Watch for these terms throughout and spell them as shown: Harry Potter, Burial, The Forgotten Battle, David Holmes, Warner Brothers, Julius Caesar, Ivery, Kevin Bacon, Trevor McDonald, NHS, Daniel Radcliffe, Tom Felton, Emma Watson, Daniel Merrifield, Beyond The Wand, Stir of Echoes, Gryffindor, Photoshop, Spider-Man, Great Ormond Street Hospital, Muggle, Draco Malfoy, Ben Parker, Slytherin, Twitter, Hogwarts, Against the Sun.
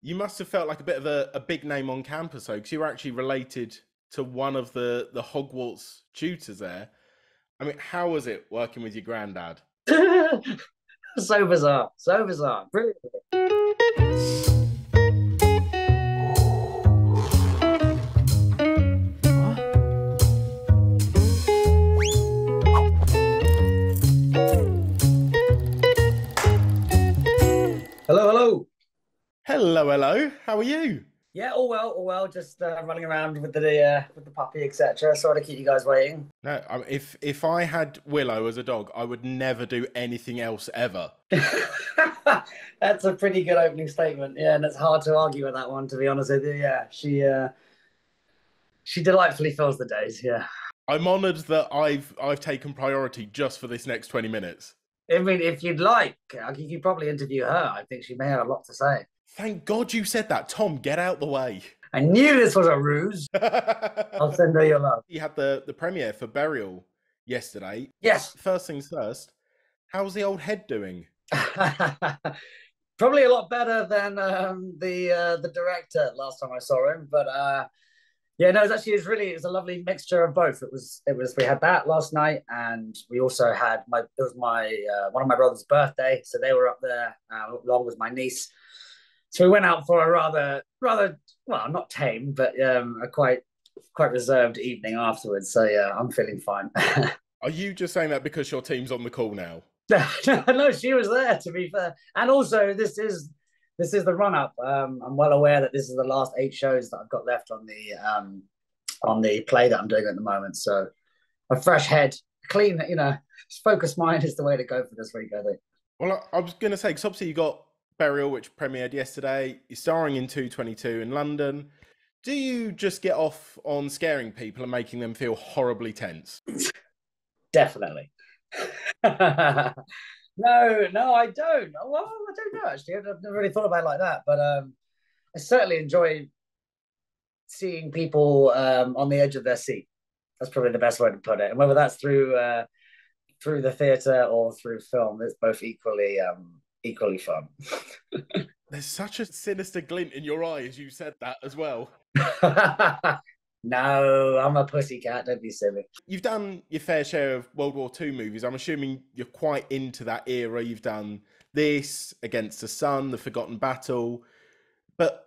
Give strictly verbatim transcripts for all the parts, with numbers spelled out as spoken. You must have felt like a bit of a, a big name on campus, though, because you were actually related to one of the, the Hogwarts tutors there. I mean, how was it working with your granddad? So bizarre, so bizarre. Brilliant. Hello, hello. Hello, hello. How are you? Yeah, all well, all well. Just uh, running around with the uh, with the puppy, et cetera. Sorry to keep you guys waiting. No, I mean, if if I had Willow as a dog, I would never do anything else ever. That's a pretty good opening statement. Yeah, and it's hard to argue with that one, to be honest with you. Yeah, she uh, she delightfully fills the days. Yeah, I'm honoured that I've I've taken priority just for this next twenty minutes. I mean, if you'd like, you could probably interview her. I think she may have a lot to say. Thank God you said that. Tom, get out the way. I knew this was a ruse. I'll send her your love. You had the, the premiere for Burial yesterday. Yes. First things first, how's the old head doing? Probably a lot better than um, the uh, the director last time I saw him. But uh, yeah, no, it was actually, it was really, it was a lovely mixture of both. It was, it was, we had that last night, and we also had my, it was my, uh, one of my brother's birthday. So they were up there, uh, along with my niece. So we went out for a rather, rather well, not tame, but um, a quite, quite reserved evening afterwards. So yeah, I'm feeling fine. Are you just saying that because your team's on the call now? No, she was there, to be fair. And also, this is this is the run-up. Um, I'm well aware that this is the last eight shows that I've got left on the um, on the play that I'm doing at the moment. So a fresh head, clean, you know, focused mind is the way to go for this week, I think. Well, I, I was going to say, because obviously you got Burial, which premiered yesterday. You're starring in two twenty-two in London. Do you just get off on scaring people and making them feel horribly tense? Definitely. no, no, I don't. Well, I don't know, actually. I've never really thought about it like that. But um, I certainly enjoy seeing people um, on the edge of their seat. That's probably the best way to put it. And whether that's through uh, through the theatre or through film, it's both equally... Um, equally fun. There's such a sinister glint in your eye as you said that as well. No, I'm a pussycat, don't be silly. You've done your fair share of World War Two movies. I'm assuming you're quite into that era. You've done this, Against the Sun, The Forgotten Battle. But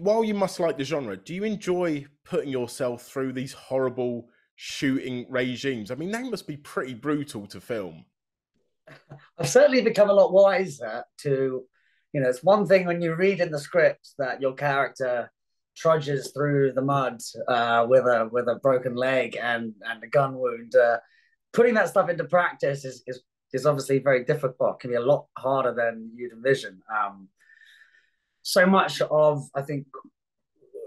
while you must like the genre, do you enjoy putting yourself through these horrible shooting regimes? I mean, they must be pretty brutal to film. I've certainly become a lot wiser to, you know, it's one thing when you read in the script that your character trudges through the mud uh, with a with a broken leg and, and a gun wound. Uh, putting that stuff into practice is, is, is obviously very difficult, can be a lot harder than you'd envision. Um, so much of, I think,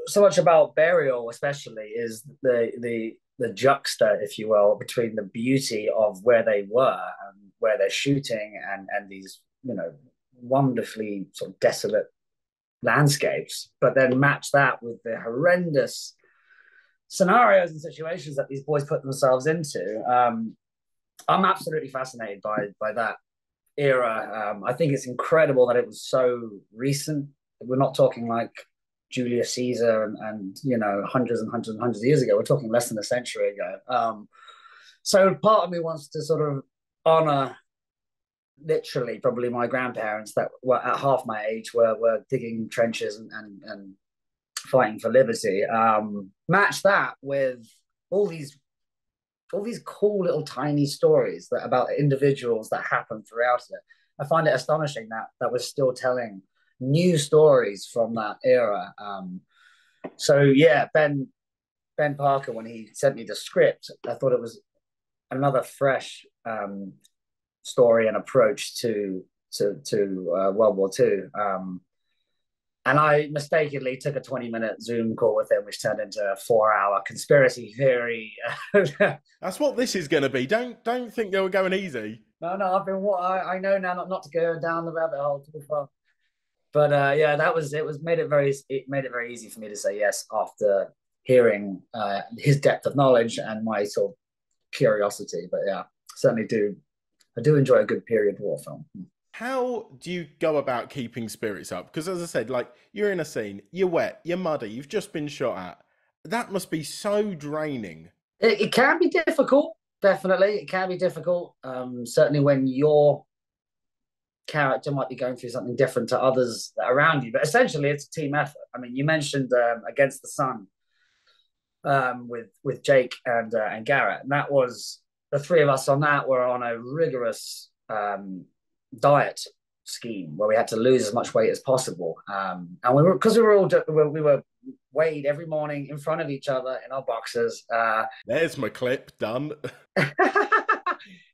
so much about Burial especially is the the the juxta, if you will, between the beauty of where they were and where they're shooting and, and these, you know, wonderfully sort of desolate landscapes, but then match that with the horrendous scenarios and situations that these boys put themselves into. Um, I'm absolutely fascinated by, by that era. Um, I think it's incredible that it was so recent. We're not talking like Julius Caesar and, and you know, hundreds and hundreds and hundreds of years ago. We're talking less than a century ago. Um, so part of me wants to sort of honor literally probably my grandparents that were at half my age were were digging trenches and and, and fighting for liberty. Um, match that with all these all these cool little tiny stories that about individuals that happen throughout it. I find it astonishing that that we're still telling new stories from that era. Um, so yeah, Ben Ben Parker, when he sent me the script, I thought it was another fresh um, story and approach to to, to uh, World War Two. Um, and I mistakenly took a twenty-minute Zoom call with him, which turned into a four-hour conspiracy theory. That's what this is going to be. Don't don't think they were going easy. No, no, I've been. What I, I know now not, not to go down the rabbit hole too far. But uh, yeah, that was it. Was made it very it made it very easy for me to say yes after hearing uh, his depth of knowledge and my sort of curiosity. But yeah, certainly do I do enjoy a good period war film. how do you go about keeping spirits up? Because as I said, like, you're in a scene, you're wet, you're muddy, you've just been shot at. That must be so draining. It, it can be difficult, definitely. It can be difficult, um, certainly when your character might be going through something different to others around you. But essentially, it's a team effort. I mean, you mentioned um, Against the Sun um, with with Jake and uh, and Garrett, and that was the three of us on that were on a rigorous um, diet scheme where we had to lose as much weight as possible, um, and we were because we were all we were. weighed every morning in front of each other in our boxes. Uh, There's my clip, done.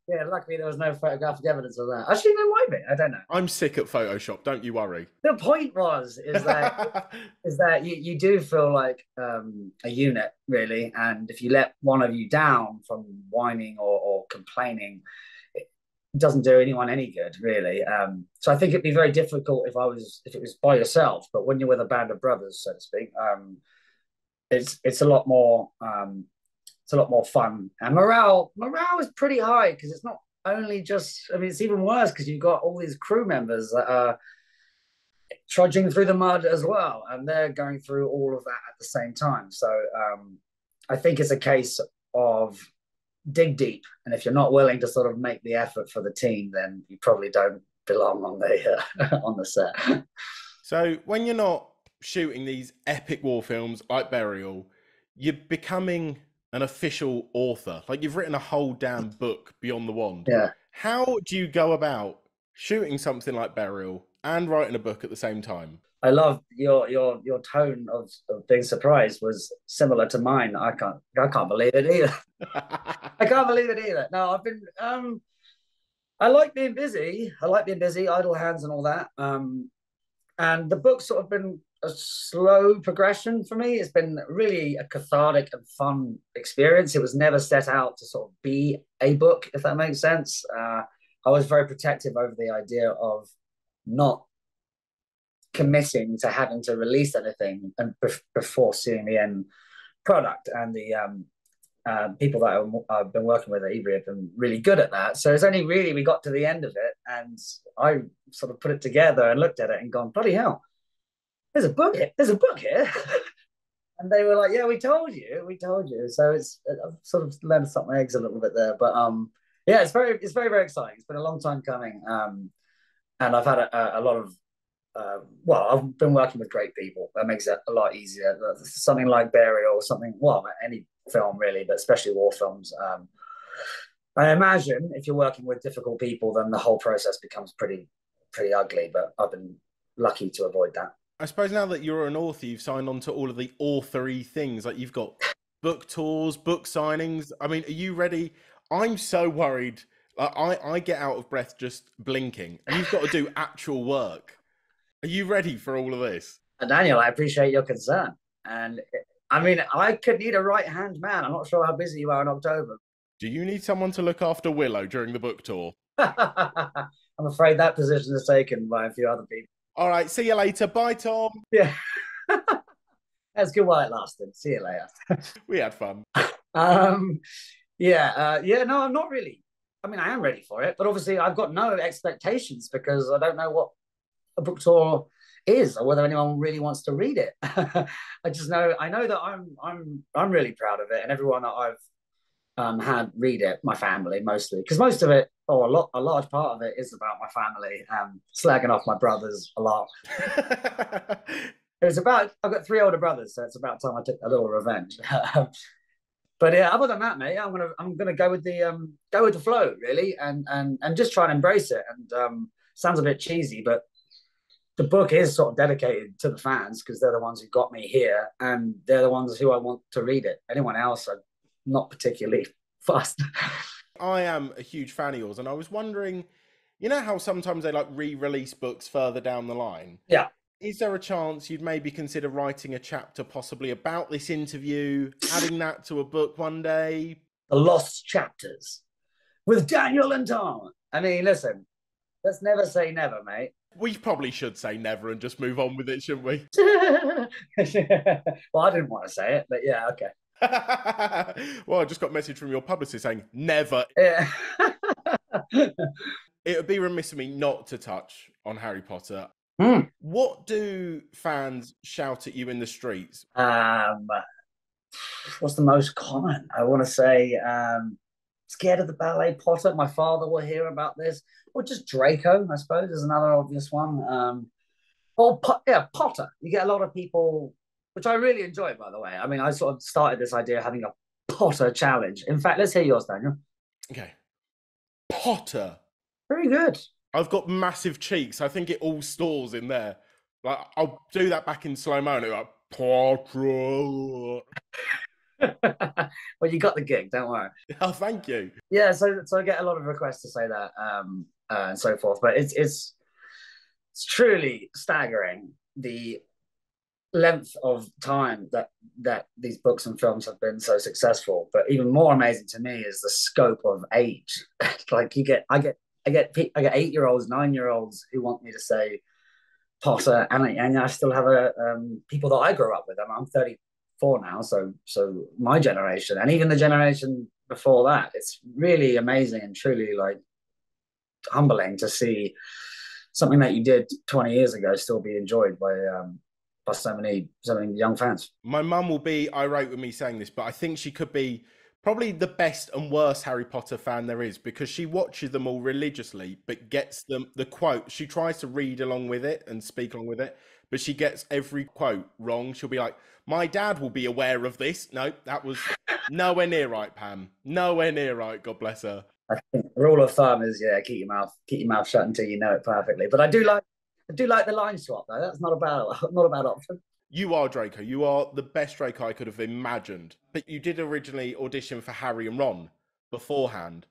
Yeah, luckily there was no photographic evidence of that. Actually, there might be. I don't know. I'm sick at Photoshop, don't you worry. The point was, is that is that you, you do feel like um, a unit, really, and if you let one of you down from whining or, or complaining, it doesn't do anyone any good, really. Um, so I think it'd be very difficult if I was if it was by yourself, but when you're with a band of brothers, so to speak, um, it's it's a lot more um, it's a lot more fun, and morale morale is pretty high because it's not only just I mean it's even worse because you've got all these crew members that are trudging through the mud as well, and they're going through all of that at the same time. So um, I think it's a case of dig deep, and if you're not willing to sort of make the effort for the team, then you probably don't belong on the uh, on the set. So when you're not shooting these epic war films like Burial, you're becoming an official author. Like, you've written a whole damn book, Beyond the Wand. Yeah. How do you go about shooting something like Burial and writing a book at the same time? I love your your your tone of, of being surprised was similar to mine. I can't I can't believe it either. I can't believe it either. No, I've been um, I like being busy. I like being busy, idle hands and all that. Um, and the book's sort of been a slow progression for me. It's been really a cathartic and fun experience. It was never set out to sort of be a book, if that makes sense. Uh, I was very protective over the idea of not committing to having to release anything and before seeing the end product, and the um, uh, people that I, I've been working with at Ivery have been really good at that. So it's only really we got to the end of it, and I sort of put it together and looked at it and gone, bloody hell, there's a book here, there's a book here. And they were like, yeah, we told you, we told you. So it's I've sort of learned something eggs a little bit there, but um, yeah, it's very, it's very, very exciting. It's been a long time coming, um, and I've had a, a lot of. Uh, well, I've been working with great people. That makes it a lot easier. Something like Burial or something, well, any film really, but especially war films. Um, I imagine if you're working with difficult people, then the whole process becomes pretty, pretty ugly, but I've been lucky to avoid that. I suppose now that you're an author, you've signed on to all of the author-y things. Like, you've got book tours, book signings. I mean, are you ready? I'm so worried. I, I get out of breath just blinking. And you've got to do actual work. Are you ready for all of this? Daniel, I appreciate your concern. And I mean, I could need a right-hand man. I'm not sure how busy you are in October. Do you need someone to look after Willow during the book tour? I'm afraid that position is taken by a few other people. All right, see you later. Bye, Tom. Yeah. That's good while it lasted. See you later. We had fun. Um, yeah, uh, yeah, no, I'm not really. I mean, I am ready for it, but obviously I've got no expectations because I don't know what a book tour is or whether anyone really wants to read it. I just know I know that I'm I'm I'm really proud of it, and everyone that I've um, had read it, my family mostly, because most of it, or a lot a large part of it, is about my family um, slagging off my brothers a lot. It was about I've got three older brothers, so it's about time I took a little revenge. But yeah, other than that, mate, I'm gonna I'm gonna go with the um go with the flow really, and and and just try and embrace it. And um, sounds a bit cheesy, but the book is sort of dedicated to the fans because they're the ones who got me here, and they're the ones who I want to read it. Anyone else, I'm not particularly fussed. I am a huge fan of yours, and I was wondering, you know how sometimes they like re-release books further down the line? Yeah. Is there a chance you'd maybe consider writing a chapter possibly about this interview, adding that to a book one day? The Lost Chapters with Daniel and Tom. I mean, listen, let's never say never, mate. We probably should say never and just move on with it, shouldn't we? Well, I didn't want to say it, but yeah, okay. Well, I just got a message from your publicist saying never. Yeah. it would be remiss of me not to touch on Harry Potter. Mm. What do fans shout at you in the streets? Um, what's the most common? I want to say, um, scared of the ballet, Potter. My father will hear about this. Or just Draco, I suppose, is another obvious one. Um, or, po- yeah, Potter. You get a lot of people, which I really enjoy, by the way. I mean, I sort of started this idea of having a Potter challenge. In fact, let's hear yours, Daniel. Okay. Potter. Very good. I've got massive cheeks. I think it all stores in there. Like, I'll do that back in slow-mo and it'll like, Potter. Well, you got the gig, don't worry. Oh, thank you. Yeah, so so I get a lot of requests to say that um, uh, and so forth. But it's, it's it's truly staggering the length of time that that these books and films have been so successful. But even more amazing to me is the scope of age. Like you get, I get, I get, I get eight-year-olds, nine-year-olds who want me to say Potter, and I, and I still have a um, people that I grew up with. I mean, I'm thirty. Four now, so so my generation and even the generation before that, it's really amazing and truly like humbling to see something that you did twenty years ago still be enjoyed by um by so many so many young fans. My mum will be irate with me saying this, but I think she could be probably the best and worst Harry Potter fan there is, because she watches them all religiously but gets them the quote. She tries to read along with it and speak along with it, but she gets every quote wrong. She'll be like, my dad will be aware of this. No, that was nowhere near right, Pam. Nowhere near right, God bless her. I think the rule of thumb is, yeah, keep your mouth keep your mouth shut until you know it perfectly. But I do like I do like the line swap, though. That's not a bad, not a bad option. You are Draco. You are the best Draco I could have imagined. But you did originally audition for Harry and Ron beforehand.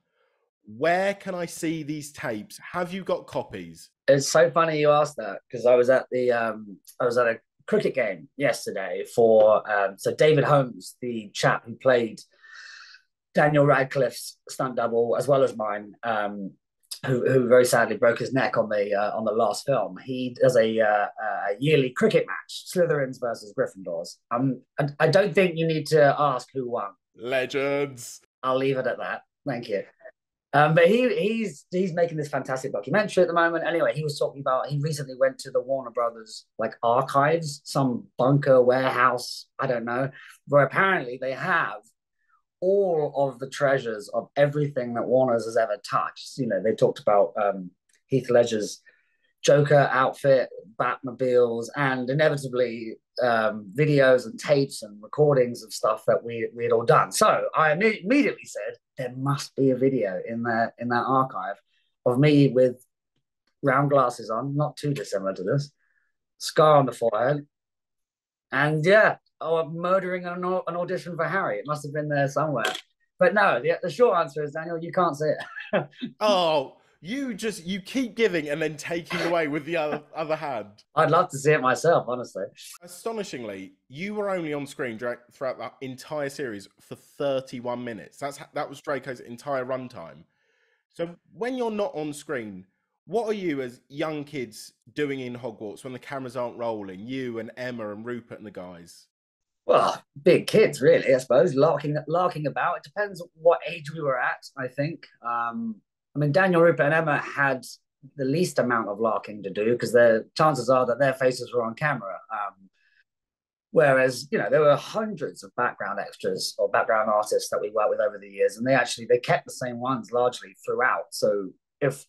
Where can I see these tapes? Have you got copies? It's so funny you asked that, because I was at the um, I was at a cricket game yesterday for um, so David Holmes, the chap who played Daniel Radcliffe's stunt double as well as mine, um, who who very sadly broke his neck on the uh, on the last film. He does a, uh, a yearly cricket match, Slytherins versus Gryffindors. Um, I, I don't think you need to ask who won. Legends. I'll leave it at that. Thank you. Um, but he he's he's making this fantastic documentary at the moment. Anyway, he was talking about, he recently went to the Warner Brothers like archives, some bunker warehouse, I don't know, where apparently they have all of the treasures of everything that Warner's has ever touched. You know, they talked about um, Heath Ledger's Joker outfit, Batmobiles, and inevitably um, videos and tapes and recordings of stuff that we we had all done. So I immediately said, there must be a video in there in that archive of me with round glasses on, not too dissimilar to this, scar on the forehead, and yeah, oh, murdering an, an audition for Harry. It must have been there somewhere. But no, the, the short answer is, Daniel, you can't see it. Oh. You just, you keep giving and then taking away with the other, other hand. I'd love to see it myself, honestly. Astonishingly, you were only on screen throughout that entire series for thirty-one minutes. That's That was Draco's entire runtime. So when you're not on screen, what are you as young kids doing in Hogwarts when the cameras aren't rolling? You and Emma and Rupert and the guys. Well, big kids, really, I suppose. Larking, larking about. It depends what age we were at, I think. Um... I mean, Daniel, Rupert and Emma had the least amount of larking to do, because the chances are that their faces were on camera. Um, whereas, you know, there were hundreds of background extras or background artists that we worked with over the years, and they actually, they kept the same ones largely throughout. So if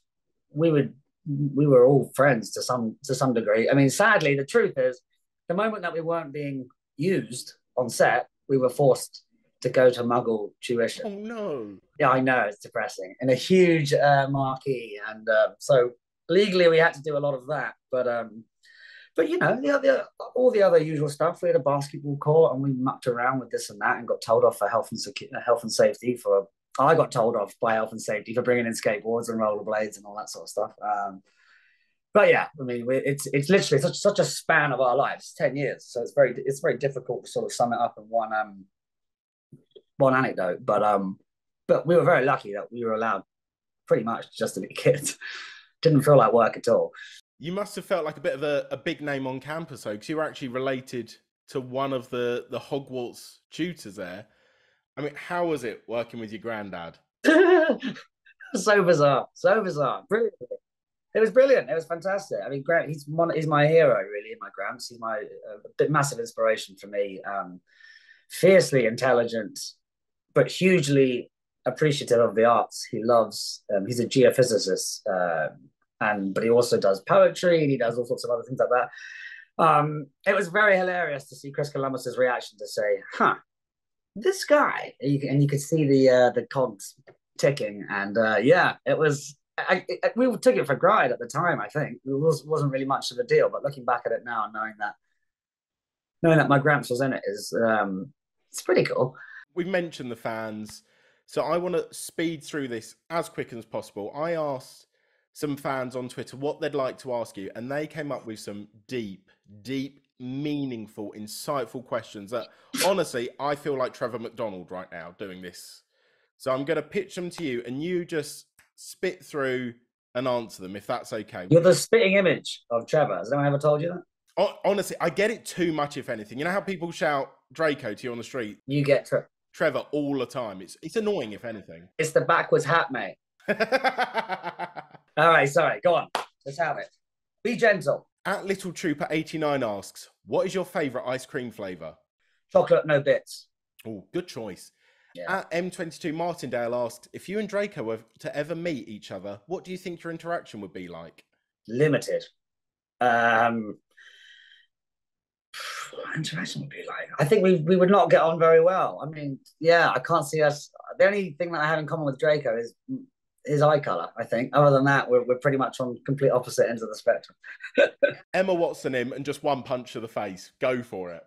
we would, we were all friends to some, to some degree. I mean, sadly, the truth is, the moment that we weren't being used on set, we were forced to go to Muggle tuition. Oh, no. Yeah, I know, it's depressing. And a huge uh, marquee. And um, so legally we had to do a lot of that. But, um, but you know, the other, all the other usual stuff. We had a basketball court and we mucked around with this and that and got told off for health and secu- health and safety for... I got told off by health and safety for bringing in skateboards and rollerblades and all that sort of stuff. Um, but yeah, I mean, we, it's it's literally such, such a span of our lives, ten years. So it's very it's very difficult to sort of sum it up in one... Um, one anecdote, but um, but we were very lucky that we were allowed pretty much just to be kids. Didn't feel like work at all. You must have felt like a bit of a, a big name on campus, though, because you were actually related to one of the, the Hogwarts tutors there. I mean, how was it working with your granddad? So bizarre, so bizarre, brilliant. It was brilliant. It was fantastic. I mean, Grant, he's one, he's my hero, really. My Gramps, he's my uh, big, massive inspiration for me. Um, fiercely intelligent, but hugely appreciative of the arts. He loves. Um, he's a geophysicist, um, and but he also does poetry and he does all sorts of other things like that. Um, it was very hilarious to see Chris Columbus's reaction to say, "Huh, this guy," and you could see the uh, the cogs ticking. And uh, yeah, it was. I, I, we took it for granted at the time. I think it was, wasn't really much of a deal, but looking back at it now and knowing that, knowing that my Gramps was in it is, um, it's pretty cool. We mentioned the fans, so I want to speed through this as quick as possible. I asked some fans on Twitter what they'd like to ask you, and they came up with some deep, deep, meaningful, insightful questions that honestly, I feel like Trevor McDonald right now doing this. So I'm going to pitch them to you, and you just spit through and answer them, if that's okay. You're the spitting image of Trevor. Has anyone ever told you that? Oh, honestly, I get it too much, if anything. You know how people shout Draco to you on the street? You get tre Trevor all the time. It's it's annoying, if anything. It's the backwards hat, mate. All right, sorry. Go on. Let's have it. Be gentle. At Little Trooper eighty-nine asks, what is your favourite ice cream flavour? Chocolate, no bits. Oh, good choice. Yeah. At M twenty-two Martindale asked, if you and Draco were to ever meet each other, what do you think your interaction would be like? Limited. Um, what interaction would be like? I think we, we would not get on very well. I mean, yeah, I can't see us. The only thing that I have in common with Draco is his eye colour, I think. Other than that, we're, we're pretty much on complete opposite ends of the spectrum. Emma Watson him and just one punch to the face. Go for it.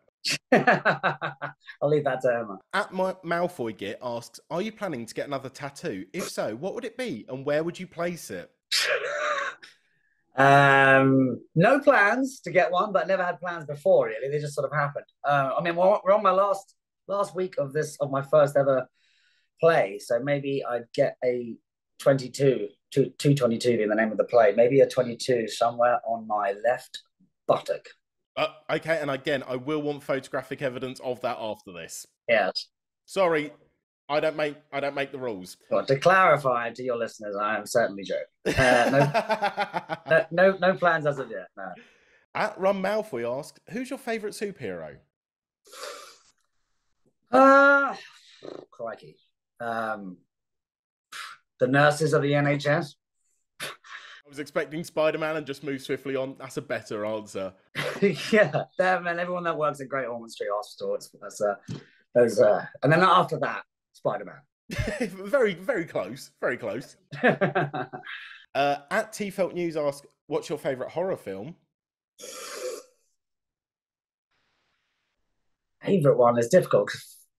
I'll leave that to Emma. At my Malfoy Git asks, are you planning to get another tattoo? If so, what would it be and where would you place it? Um, no plans to get one, but never had plans before, really. They just sort of happened. Uh, I mean, we're, we're on my last last week of this of my first ever play, so maybe I'd get a twenty-two, two, two twenty-two in the name of the play. Maybe a twenty-two somewhere on my left buttock. Uh, okay, and again, I will want photographic evidence of that after this. Yes. Sorry, I don't make I don't make the rules. Well, to clarify to your listeners, I am certainly joking. Uh, no, no, no, no plans as of yet. No. At Ron Malfoy asked, "Who's your favourite superhero?" Uh crikey, um, the nurses of the N H S. I was expecting Spider-Man and just move swiftly on. That's a better answer. Yeah, them and everyone that works at Great Ormond Street Hospital. It's, that's, uh, those, uh, and then after that, Spider-Man. Very, very close. Very close. uh, at T-Felt News asks, what's your favourite horror film? Favourite one is difficult.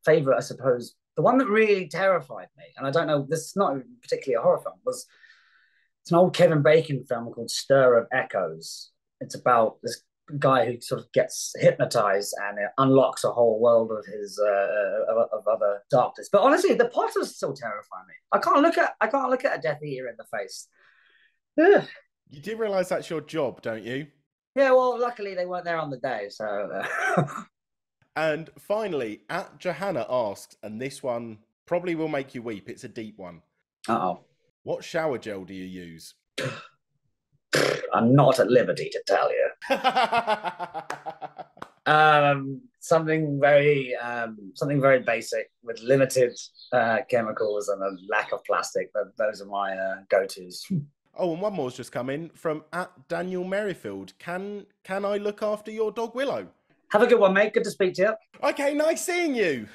Favourite, I suppose. The one that really terrified me, and I don't know, this is not particularly a horror film, was... It's an old Kevin Bacon film called Stir of Echoes. It's about this guy who sort of gets hypnotized and it unlocks a whole world of his uh, of, of other darkness. But honestly, the Potters still terrify me. I can't look at I can't look at a Death Eater in the face. Ugh. You do realise that's your job, don't you? Yeah. Well, luckily they weren't there on the day. So. Uh... And finally, at Johanna asks, and this one probably will make you weep. It's a deep one. Uh oh. What shower gel do you use? I'm not at liberty to tell you. um, something very, um, something very basic with limited uh, chemicals and a lack of plastic. But those are my uh, go-tos. Oh, and one more's just come in from at Daniel Merrifield. Can can I look after your dog Willow? Have a good one, mate. Good to speak to you. Okay, nice seeing you.